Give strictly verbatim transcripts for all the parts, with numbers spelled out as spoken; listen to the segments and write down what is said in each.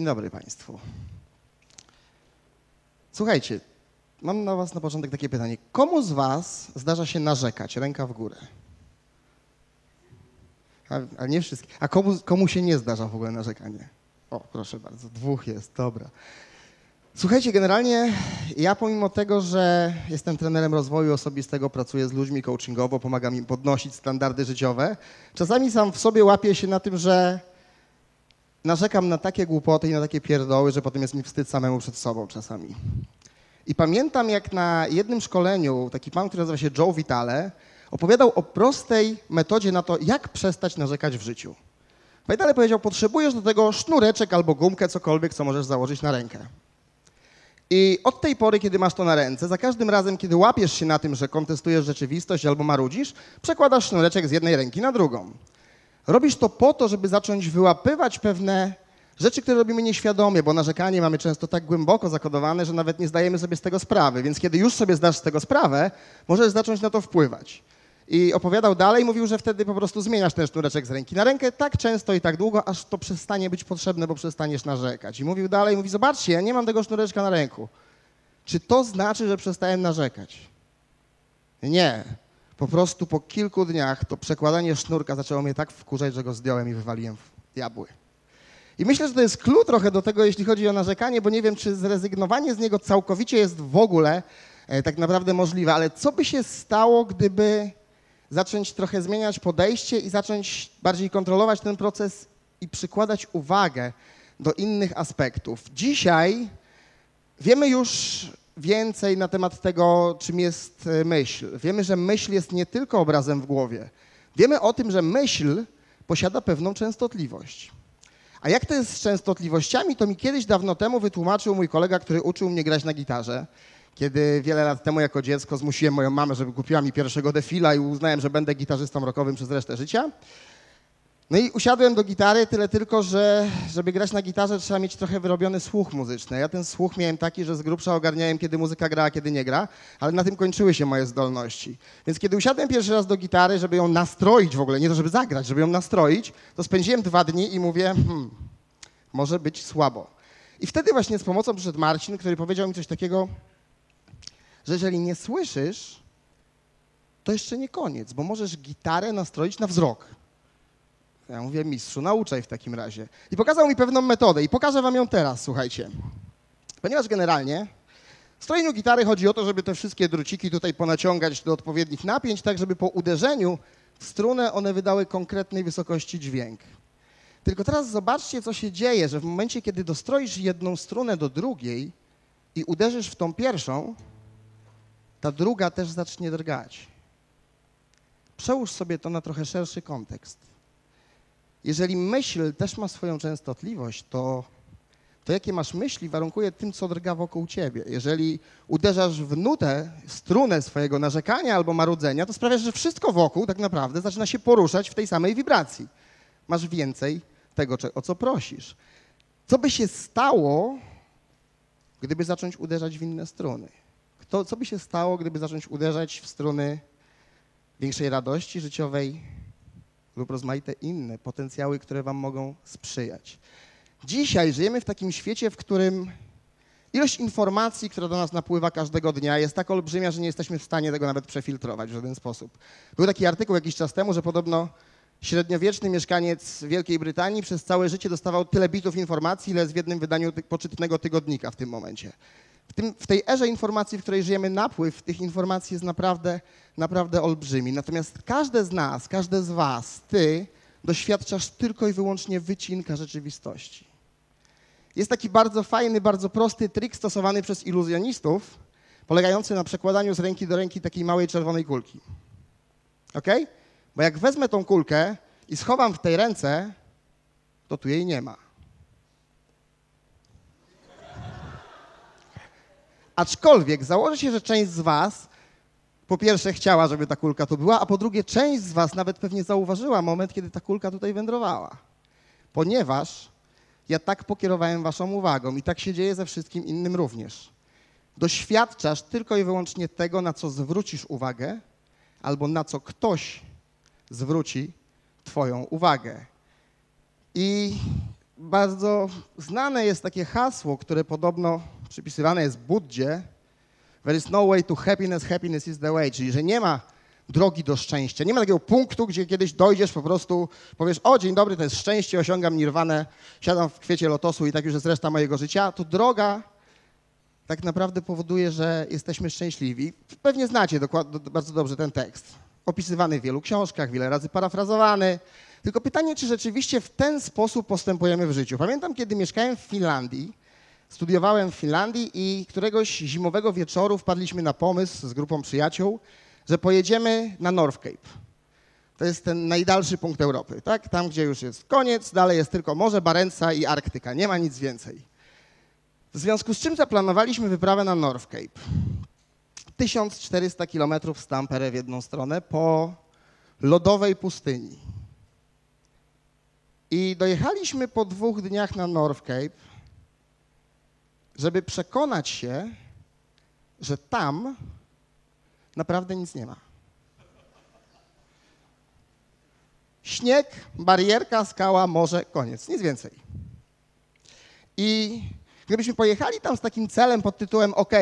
Dzień dobry Państwu. Słuchajcie, mam na Was na początek takie pytanie. Komu z Was zdarza się narzekać? Ręka w górę. Ale nie wszystkim. A komu, komu się nie zdarza w ogóle narzekanie? O, proszę bardzo, dwóch jest, dobra. Słuchajcie, generalnie ja pomimo tego, że jestem trenerem rozwoju osobistego, pracuję z ludźmi coachingowo, pomagam im podnosić standardy życiowe, czasami sam w sobie łapię się na tym, że narzekam na takie głupoty i na takie pierdoły, że potem jest mi wstyd samemu przed sobą czasami. I pamiętam, jak na jednym szkoleniu taki pan, który nazywa się Joe Vitale, opowiadał o prostej metodzie na to, jak przestać narzekać w życiu. Vitale powiedział, potrzebujesz do tego sznureczek albo gumkę, cokolwiek, co możesz założyć na rękę. I od tej pory, kiedy masz to na ręce, za każdym razem, kiedy łapiesz się na tym, że kontestujesz rzeczywistość albo marudzisz, przekładasz sznureczek z jednej ręki na drugą. Robisz to po to, żeby zacząć wyłapywać pewne rzeczy, które robimy nieświadomie, bo narzekanie mamy często tak głęboko zakodowane, że nawet nie zdajemy sobie z tego sprawy. Więc kiedy już sobie zdasz z tego sprawę, możesz zacząć na to wpływać. I opowiadał dalej, mówił, że wtedy po prostu zmieniasz ten sznureczek z ręki na rękę tak często i tak długo, aż to przestanie być potrzebne, bo przestaniesz narzekać. I mówił dalej, mówi, zobaczcie, ja nie mam tego sznureczka na ręku. Czy to znaczy, że przestałem narzekać? Nie. Po prostu po kilku dniach to przekładanie sznurka zaczęło mnie tak wkurzać, że go zdjąłem i wywaliłem w diabły. I myślę, że to jest klucz trochę do tego, jeśli chodzi o narzekanie, bo nie wiem, czy zrezygnowanie z niego całkowicie jest w ogóle e, tak naprawdę możliwe, ale co by się stało, gdyby zacząć trochę zmieniać podejście i zacząć bardziej kontrolować ten proces i przykładać uwagę do innych aspektów. Dzisiaj wiemy już więcej na temat tego, czym jest myśl. Wiemy, że myśl jest nie tylko obrazem w głowie. Wiemy o tym, że myśl posiada pewną częstotliwość. A jak to jest z częstotliwościami, to mi kiedyś dawno temu wytłumaczył mój kolega, który uczył mnie grać na gitarze. Kiedy wiele lat temu jako dziecko zmusiłem moją mamę, żeby kupiła mi pierwszego Defila i uznałem, że będę gitarzystą rockowym przez resztę życia. No i usiadłem do gitary, tyle tylko, że żeby grać na gitarze trzeba mieć trochę wyrobiony słuch muzyczny. Ja ten słuch miałem taki, że z grubsza ogarniałem, kiedy muzyka gra, a kiedy nie gra, ale na tym kończyły się moje zdolności. Więc kiedy usiadłem pierwszy raz do gitary, żeby ją nastroić w ogóle, nie to żeby zagrać, żeby ją nastroić, to spędziłem dwa dni i mówię, hmm, może być słabo. I wtedy właśnie z pomocą przyszedł Marcin, który powiedział mi coś takiego, że jeżeli nie słyszysz, to jeszcze nie koniec, bo możesz gitarę nastroić na wzrok. Ja mówię, mistrzu, nauczaj w takim razie. I pokazał mi pewną metodę i pokażę wam ją teraz, słuchajcie. Ponieważ generalnie w strojeniu gitary chodzi o to, żeby te wszystkie druciki tutaj ponaciągać do odpowiednich napięć, tak żeby po uderzeniu w strunę one wydały konkretnej wysokości dźwięk. Tylko teraz zobaczcie, co się dzieje, że w momencie, kiedy dostroisz jedną strunę do drugiej i uderzysz w tą pierwszą, ta druga też zacznie drgać. Przełóż sobie to na trochę szerszy kontekst. Jeżeli myśl też ma swoją częstotliwość, to, to jakie masz myśli warunkuje tym, co drga wokół ciebie. Jeżeli uderzasz w nutę, strunę swojego narzekania albo marudzenia, to sprawiasz, że wszystko wokół tak naprawdę zaczyna się poruszać w tej samej wibracji. Masz więcej tego, o co prosisz. Co by się stało, gdyby zacząć uderzać w inne struny? To co by się stało, gdyby zacząć uderzać w struny większej radości życiowej lub rozmaite inne potencjały, które wam mogą sprzyjać. Dzisiaj żyjemy w takim świecie, w którym ilość informacji, która do nas napływa każdego dnia, jest tak olbrzymia, że nie jesteśmy w stanie tego nawet przefiltrować w żaden sposób. Był taki artykuł jakiś czas temu, że podobno średniowieczny mieszkaniec Wielkiej Brytanii przez całe życie dostawał tyle bitów informacji, ile jest w jednym wydaniu poczytnego tygodnika w tym momencie. W, tym, w tej erze informacji, w której żyjemy, napływ tych informacji jest naprawdę, naprawdę olbrzymi. Natomiast każde z nas, każde z was, ty doświadczasz tylko i wyłącznie wycinka rzeczywistości. Jest taki bardzo fajny, bardzo prosty trik stosowany przez iluzjonistów, polegający na przekładaniu z ręki do ręki takiej małej czerwonej kulki. Ok? Bo jak wezmę tą kulkę i schowam w tej ręce, to tu jej nie ma. Aczkolwiek założę się, że część z was po pierwsze chciała, żeby ta kulka tu była, a po drugie część z was nawet pewnie zauważyła moment, kiedy ta kulka tutaj wędrowała. Ponieważ ja tak pokierowałem waszą uwagą i tak się dzieje ze wszystkim innym również. Doświadczasz tylko i wyłącznie tego, na co zwrócisz uwagę albo na co ktoś zwróci twoją uwagę. I bardzo znane jest takie hasło, które podobno przypisywane jest Buddzie. There is no way to happiness, happiness is the way. Czyli, że nie ma drogi do szczęścia. Nie ma takiego punktu, gdzie kiedyś dojdziesz, po prostu powiesz, o dzień dobry, to jest szczęście, osiągam nirwanę, siadam w kwiecie lotosu i tak już jest reszta mojego życia. To droga tak naprawdę powoduje, że jesteśmy szczęśliwi. Pewnie znacie dokładnie, bardzo dobrze ten tekst. Opisywany w wielu książkach, wiele razy parafrazowany. Tylko pytanie, czy rzeczywiście w ten sposób postępujemy w życiu. Pamiętam, kiedy mieszkałem w Finlandii, studiowałem w Finlandii i któregoś zimowego wieczoru wpadliśmy na pomysł z grupą przyjaciół, że pojedziemy na North Cape. To jest ten najdalszy punkt Europy, tak? Tam, gdzie już jest koniec, dalej jest tylko Morze Barentsa i Arktyka, nie ma nic więcej. W związku z czym zaplanowaliśmy wyprawę na North Cape. tysiąc czterysta kilometrów z Tampere w jedną stronę po lodowej pustyni. I dojechaliśmy po dwóch dniach na North Cape, żeby przekonać się, że tam naprawdę nic nie ma. Śnieg, barierka, skała, morze, koniec, nic więcej. I gdybyśmy pojechali tam z takim celem pod tytułem OK,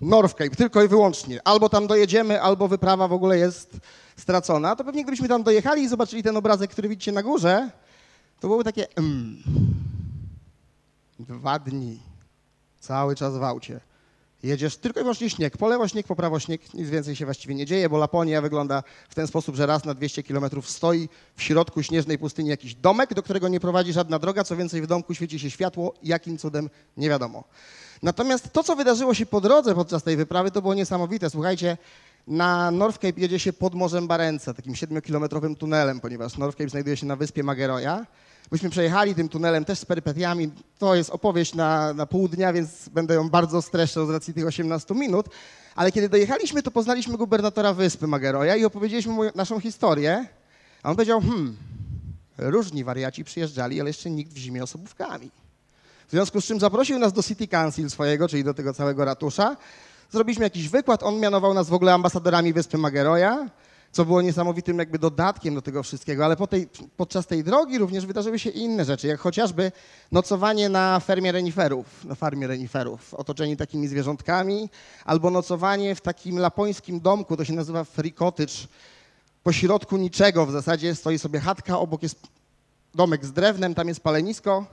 North Cape, tylko i wyłącznie, albo tam dojedziemy, albo wyprawa w ogóle jest stracona, to pewnie gdybyśmy tam dojechali i zobaczyli ten obrazek, który widzicie na górze, to byłoby takie mm, dwa dni, cały czas w aucie. Jedziesz tylko i wyłącznie śnieg, po lewo śnieg, po prawo śnieg, nic więcej się właściwie nie dzieje, bo Laponia wygląda w ten sposób, że raz na dwieście kilometrów stoi w środku śnieżnej pustyni jakiś domek, do którego nie prowadzi żadna droga, co więcej w domku świeci się światło, jakim cudem nie wiadomo. Natomiast to, co wydarzyło się po drodze podczas tej wyprawy, to było niesamowite. Słuchajcie, na North Cape jedzie się pod Morzem Barentsa, takim siedmiokilometrowym tunelem, ponieważ North Cape znajduje się na wyspie Mageroja. Myśmy przejechali tym tunelem też z perypetiami. To jest opowieść na, na pół dnia, więc będę ją bardzo streszczał z racji tych osiemnastu minut. Ale kiedy dojechaliśmy, to poznaliśmy gubernatora wyspy Mageroja i opowiedzieliśmy mu naszą historię. A on powiedział, hmm, różni wariaci przyjeżdżali, ale jeszcze nikt w zimie osobówkami. W związku z czym zaprosił nas do City Council swojego, czyli do tego całego ratusza. Zrobiliśmy jakiś wykład, on mianował nas w ogóle ambasadorami wyspy Mageroja, co było niesamowitym jakby dodatkiem do tego wszystkiego, ale po tej, podczas tej drogi również wydarzyły się inne rzeczy, jak chociażby nocowanie na fermie reniferów, na farmie reniferów, otoczeni takimi zwierzątkami, albo nocowanie w takim lapońskim domku, to się nazywa free cottage, pośrodku niczego w zasadzie stoi sobie chatka, obok jest domek z drewnem, tam jest palenisko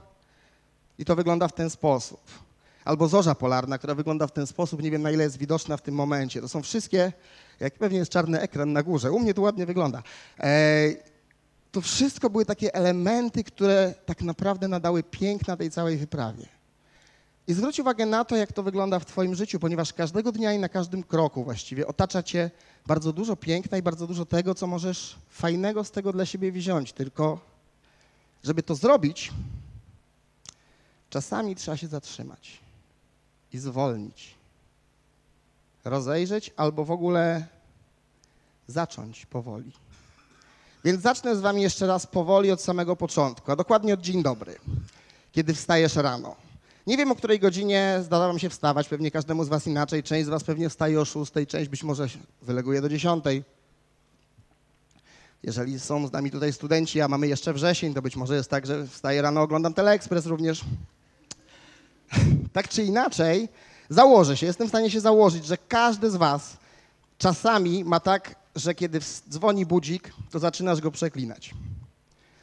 i to wygląda w ten sposób. Albo zorza polarna, która wygląda w ten sposób, nie wiem na ile jest widoczna w tym momencie. To są wszystkie, jak pewnie jest czarny ekran na górze, u mnie to ładnie wygląda. Eee, to wszystko były takie elementy, które tak naprawdę nadały piękna tej całej wyprawie. I zwróć uwagę na to, jak to wygląda w twoim życiu, ponieważ każdego dnia i na każdym kroku właściwie otacza cię bardzo dużo piękna i bardzo dużo tego, co możesz fajnego z tego dla siebie wziąć. Tylko żeby to zrobić, czasami trzeba się zatrzymać i zwolnić, rozejrzeć albo w ogóle zacząć powoli. Więc zacznę z wami jeszcze raz powoli od samego początku, a dokładnie od dzień dobry, kiedy wstajesz rano. Nie wiem, o której godzinie zdarza wam się wstawać, pewnie każdemu z was inaczej, część z was pewnie wstaje o szóstej, część być może wyleguje do dziesiątej. Jeżeli są z nami tutaj studenci, a mamy jeszcze wrzesień, to być może jest tak, że wstaję rano, oglądam Teleexpress również. Tak czy inaczej, założę się, jestem w stanie się założyć, że każdy z was czasami ma tak, że kiedy dzwoni budzik, to zaczynasz go przeklinać.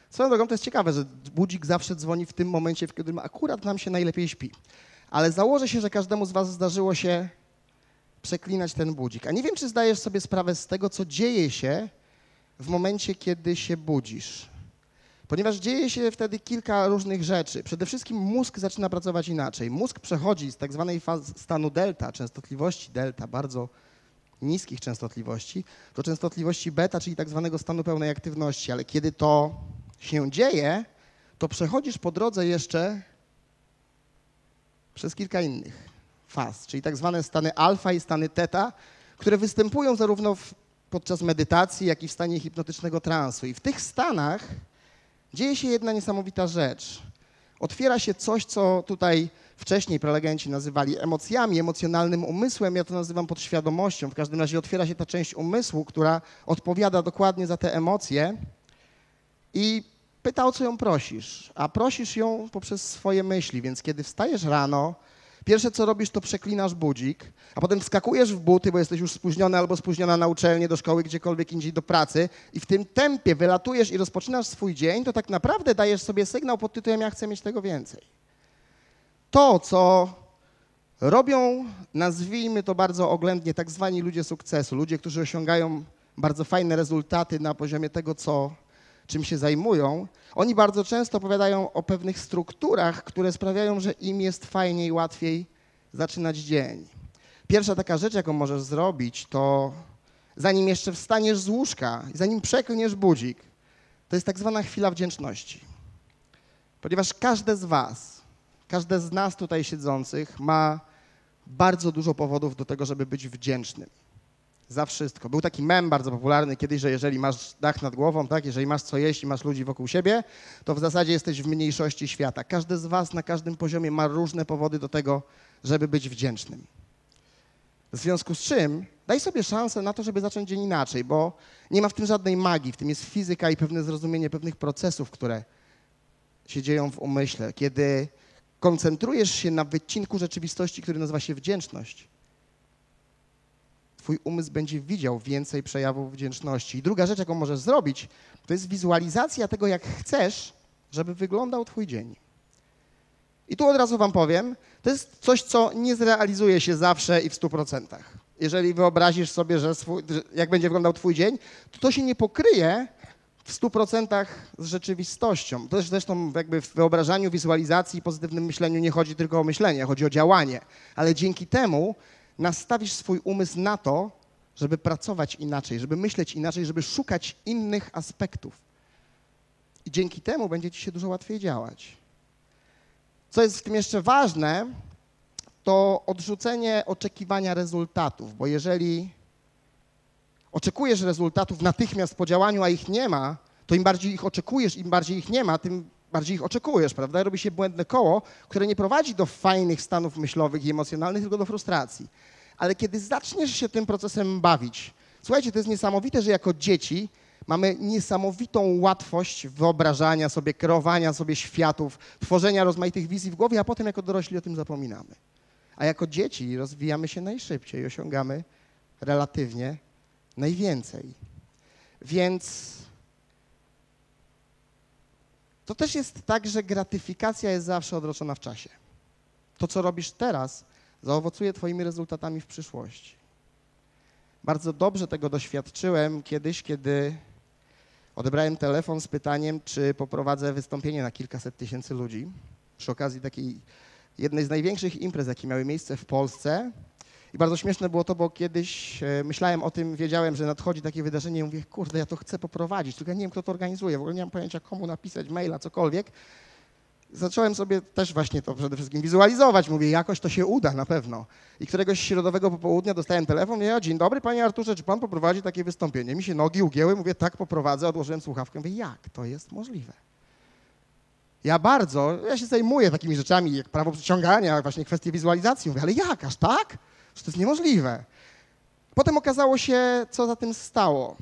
Swoją drogą to jest ciekawe, że budzik zawsze dzwoni w tym momencie, w którym akurat nam się najlepiej śpi. Ale założę się, że każdemu z was zdarzyło się przeklinać ten budzik. A nie wiem, czy zdajesz sobie sprawę z tego, co dzieje się w momencie, kiedy się budzisz. Ponieważ dzieje się wtedy kilka różnych rzeczy. Przede wszystkim mózg zaczyna pracować inaczej. Mózg przechodzi z tak zwanej fazy stanu delta, częstotliwości delta, bardzo niskich częstotliwości, do częstotliwości beta, czyli tak zwanego stanu pełnej aktywności. Ale kiedy to się dzieje, to przechodzisz po drodze jeszcze przez kilka innych faz, czyli tak zwane stany alfa i stany teta, które występują zarówno w podczas medytacji, jak i w stanie hipnotycznego transu. I w tych stanach dzieje się jedna niesamowita rzecz. Otwiera się coś, co tutaj wcześniej prelegenci nazywali emocjami, emocjonalnym umysłem, ja to nazywam podświadomością. W każdym razie otwiera się ta część umysłu, która odpowiada dokładnie za te emocje i pyta, o co ją prosisz, a prosisz ją poprzez swoje myśli, więc kiedy wstajesz rano, pierwsze co robisz, to przeklinasz budzik, a potem wskakujesz w buty, bo jesteś już spóźniony albo spóźniona na uczelnię, do szkoły, gdziekolwiek indziej, do pracy i w tym tempie wylatujesz i rozpoczynasz swój dzień, to tak naprawdę dajesz sobie sygnał pod tytułem: ja chcę mieć tego więcej. To, co robią, nazwijmy to bardzo oględnie, tak zwani ludzie sukcesu, ludzie, którzy osiągają bardzo fajne rezultaty na poziomie tego, co, czym się zajmują, oni bardzo często opowiadają o pewnych strukturach, które sprawiają, że im jest fajniej, łatwiej zaczynać dzień. Pierwsza taka rzecz, jaką możesz zrobić, to zanim jeszcze wstaniesz z łóżka, zanim przeklniesz budzik, to jest tak zwana chwila wdzięczności. Ponieważ każde z was, każde z nas tutaj siedzących ma bardzo dużo powodów do tego, żeby być wdzięcznym. Za wszystko. Był taki mem bardzo popularny kiedyś, że jeżeli masz dach nad głową, tak, jeżeli masz co jeść i masz ludzi wokół siebie, to w zasadzie jesteś w mniejszości świata. Każdy z was na każdym poziomie ma różne powody do tego, żeby być wdzięcznym. W związku z czym daj sobie szansę na to, żeby zacząć dzień inaczej, bo nie ma w tym żadnej magii, w tym jest fizyka i pewne zrozumienie pewnych procesów, które się dzieją w umyśle. Kiedy koncentrujesz się na wycinku rzeczywistości, który nazywa się wdzięczność, twój umysł będzie widział więcej przejawów wdzięczności. I druga rzecz, jaką możesz zrobić, to jest wizualizacja tego, jak chcesz, żeby wyglądał twój dzień. I tu od razu wam powiem, to jest coś, co nie zrealizuje się zawsze i w stu procentach. Jeżeli wyobrazisz sobie, że swój, jak będzie wyglądał twój dzień, to to się nie pokryje w stu procentach z rzeczywistością. Też zresztą jakby w wyobrażaniu, wizualizacji i pozytywnym myśleniu nie chodzi tylko o myślenie, chodzi o działanie. Ale dzięki temu nastawisz swój umysł na to, żeby pracować inaczej, żeby myśleć inaczej, żeby szukać innych aspektów. I dzięki temu będzie ci się dużo łatwiej działać. Co jest w tym jeszcze ważne, to odrzucenie oczekiwania rezultatów, bo jeżeli oczekujesz rezultatów natychmiast po działaniu, a ich nie ma, to im bardziej ich oczekujesz, im bardziej ich nie ma, tym bardziej ich oczekujesz, prawda? Robi się błędne koło, które nie prowadzi do fajnych stanów myślowych i emocjonalnych, tylko do frustracji. Ale kiedy zaczniesz się tym procesem bawić, słuchajcie, to jest niesamowite, że jako dzieci mamy niesamowitą łatwość wyobrażania sobie, kreowania sobie światów, tworzenia rozmaitych wizji w głowie, a potem jako dorośli o tym zapominamy. A jako dzieci rozwijamy się najszybciej, osiągamy relatywnie najwięcej. Więc to też jest tak, że gratyfikacja jest zawsze odroczona w czasie. To, co robisz teraz, zaowocuje twoimi rezultatami w przyszłości. Bardzo dobrze tego doświadczyłem kiedyś, kiedy odebrałem telefon z pytaniem, czy poprowadzę wystąpienie na kilkaset tysięcy ludzi przy okazji takiej jednej z największych imprez, jakie miały miejsce w Polsce. I bardzo śmieszne było to, bo kiedyś myślałem o tym, wiedziałem, że nadchodzi takie wydarzenie i mówię, kurde, ja to chcę poprowadzić, tylko ja nie wiem, kto to organizuje, w ogóle nie mam pojęcia, komu napisać maila, cokolwiek. Zacząłem sobie też właśnie to przede wszystkim wizualizować, mówię, jakoś to się uda na pewno. I któregoś środowego popołudnia dostałem telefon, mówię, dzień dobry panie Arturze, czy pan poprowadzi takie wystąpienie? Mi się nogi ugięły, mówię, tak, poprowadzę, odłożyłem słuchawkę, mówię, jak to jest możliwe? Ja bardzo, ja się zajmuję takimi rzeczami jak prawo przyciągania, właśnie kwestie wizualizacji, mówię, ale jak, aż tak? Że to jest niemożliwe. Potem okazało się, co za tym stało.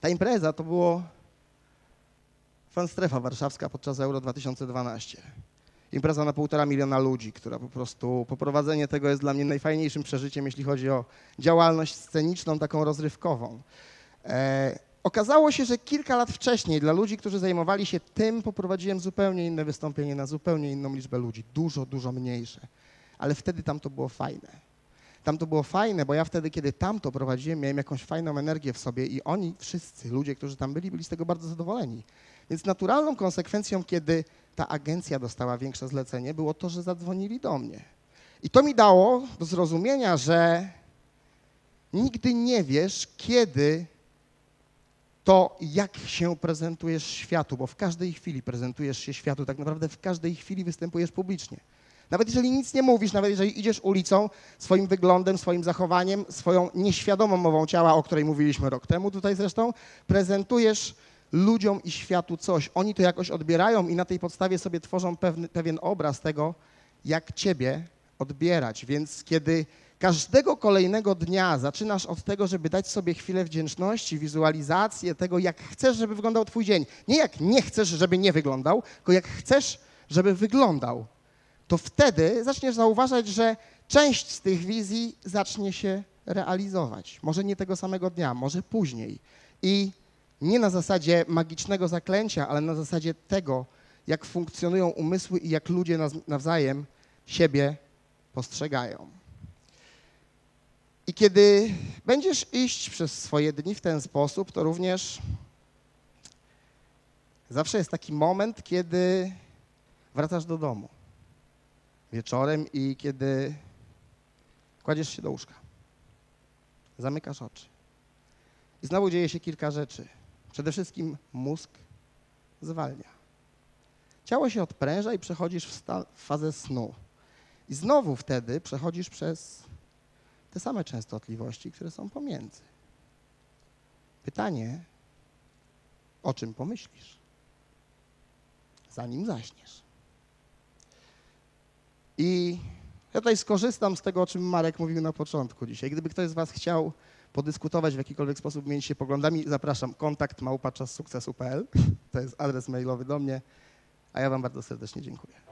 Ta impreza to było Fan Strefa warszawska podczas Euro dwa tysiące dwanaście. Impreza na półtora miliona ludzi, która po prostu, poprowadzenie tego jest dla mnie najfajniejszym przeżyciem, jeśli chodzi o działalność sceniczną, taką rozrywkową. E, okazało się, że kilka lat wcześniej dla ludzi, którzy zajmowali się tym, poprowadziłem zupełnie inne wystąpienie na zupełnie inną liczbę ludzi. Dużo, dużo mniejsze. Ale wtedy tam to było fajne. Tam to było fajne, bo ja wtedy, kiedy tam to prowadziłem, miałem jakąś fajną energię w sobie i oni wszyscy, ludzie, którzy tam byli, byli z tego bardzo zadowoleni. Więc naturalną konsekwencją, kiedy ta agencja dostała większe zlecenie, było to, że zadzwonili do mnie. I to mi dało do zrozumienia, że nigdy nie wiesz, kiedy to, jak się prezentujesz światu, bo w każdej chwili prezentujesz się światu, tak naprawdę w każdej chwili występujesz publicznie. Nawet jeżeli nic nie mówisz, nawet jeżeli idziesz ulicą, swoim wyglądem, swoim zachowaniem, swoją nieświadomą mową ciała, o której mówiliśmy rok temu tutaj zresztą, prezentujesz ludziom i światu coś. Oni to jakoś odbierają i na tej podstawie sobie tworzą pewien, pewien obraz tego, jak ciebie odbierać. Więc kiedy Każdego kolejnego dnia zaczynasz od tego, żeby dać sobie chwilę wdzięczności, wizualizację tego, jak chcesz, żeby wyglądał twój dzień. Nie jak nie chcesz, żeby nie wyglądał, tylko jak chcesz, żeby wyglądał. To wtedy zaczniesz zauważać, że część z tych wizji zacznie się realizować. Może nie tego samego dnia, może później. I nie na zasadzie magicznego zaklęcia, ale na zasadzie tego, jak funkcjonują umysły i jak ludzie nawzajem siebie postrzegają. I kiedy będziesz iść przez swoje dni w ten sposób, to również zawsze jest taki moment, kiedy wracasz do domu wieczorem i kiedy kładziesz się do łóżka, zamykasz oczy. I znowu dzieje się kilka rzeczy. Przede wszystkim mózg zwalnia. Ciało się odpręża i przechodzisz w fazę snu. I znowu wtedy przechodzisz przez te same częstotliwości, które są pomiędzy. Pytanie, o czym pomyślisz, zanim zaśniesz? I ja tutaj skorzystam z tego, o czym Marek mówił na początku dzisiaj. Gdyby ktoś z was chciał podyskutować w jakikolwiek sposób, mieć się poglądami, zapraszam, kontakt małpa czas sukcesu kropka p l. To jest adres mailowy do mnie, a ja wam bardzo serdecznie dziękuję.